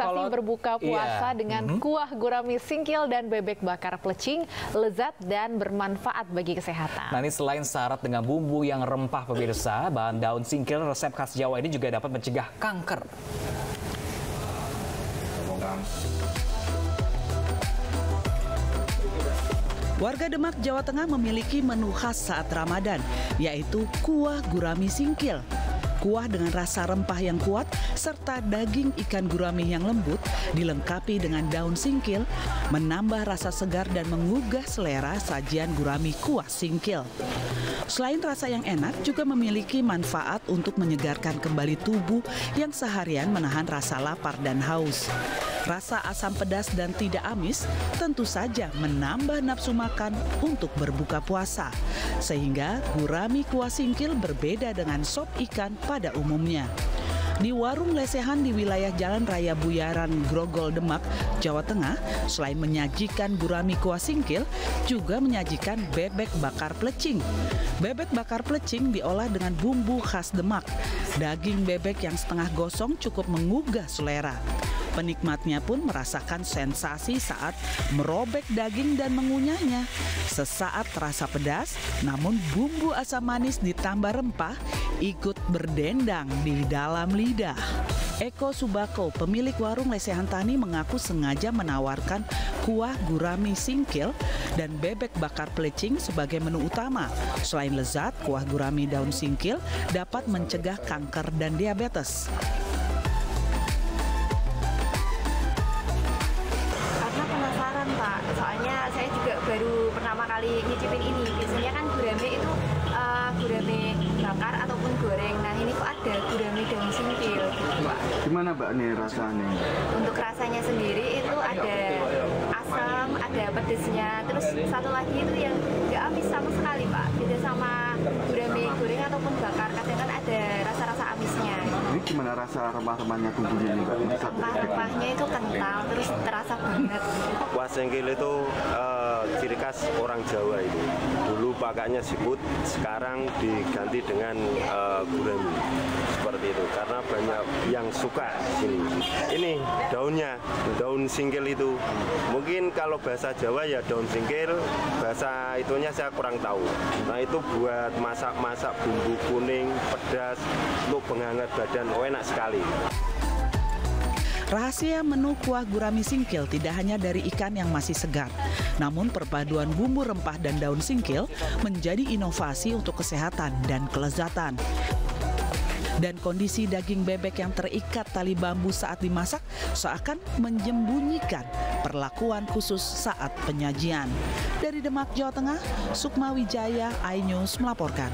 sensasi berbuka puasa dengan kuah gurami singkil dan bebek bakar pelecing, lezat dan bermanfaat bagi kesehatan. Nah, ini selain syarat dengan bumbu yang rempah pemirsa, bahan daun singkil resep khas Jawa ini juga dapat mencegah kanker. Warga Demak, Jawa Tengah memiliki menu khas saat Ramadan, yaitu kuah gurami singkil. Kuah dengan rasa rempah yang kuat serta daging ikan gurami yang lembut dilengkapi dengan daun singkil menambah rasa segar dan menggugah selera sajian gurami kuah singkil. Selain rasa yang enak, juga memiliki manfaat untuk menyegarkan kembali tubuh yang seharian menahan rasa lapar dan haus. Rasa asam pedas dan tidak amis tentu saja menambah nafsu makan untuk berbuka puasa. Sehingga gurami kuah singkil berbeda dengan sop ikan pada umumnya. Di warung lesehan di wilayah Jalan Raya Buyaran, Grogol, Demak, Jawa Tengah, selain menyajikan gurami kuah singkil, juga menyajikan bebek bakar pelecing. Bebek bakar pelecing diolah dengan bumbu khas Demak. Daging bebek yang setengah gosong cukup menggugah selera. Penikmatnya pun merasakan sensasi saat merobek daging dan mengunyahnya. Sesaat terasa pedas, namun bumbu asam manis ditambah rempah ikut berdendang di dalam lidah. Eko Subako, pemilik warung lesehan tani, mengaku sengaja menawarkan kuah gurami singkil dan bebek bakar pelecing sebagai menu utama. Selain lezat, kuah gurami daun singkil dapat mencegah kanker dan diabetes. Nyicipin ini, biasanya kan gurame itu gurame bakar ataupun goreng. Nah, ini kok ada gurame daun singkil. Gimana Mbak nih rasanya? Untuk rasanya sendiri itu ada asam, ada pedesnya. Terus satu lagi itu yang nggak amis sama sekali Pak. Beda sama gurame goreng ataupun bakar, kadang kan ada rasa-rasa amisnya. Ini gimana rasa rempah-rempahnya bumbunya nih Mbak? Rempah-rempahnya itu kental, terus terasa banget. Kuah singkil itu ciri khas orang Jawa itu. Dulu pakainya siput, sekarang diganti dengan gurami. Seperti itu, karena banyak yang suka sini. Ini daunnya, daun singkil itu. Mungkin kalau bahasa Jawa ya daun singkil, bahasa itunya saya kurang tahu. Nah, itu buat masak-masak bumbu kuning, pedas, untuk penghangat badan, enak sekali. Rahasia menu kuah gurami singkil tidak hanya dari ikan yang masih segar, namun perpaduan bumbu rempah dan daun singkil menjadi inovasi untuk kesehatan dan kelezatan. Dan kondisi daging bebek yang terikat tali bambu saat dimasak seakan menyembunyikan perlakuan khusus saat penyajian. Dari Demak, Jawa Tengah, Sukma Wijaya, iNews melaporkan.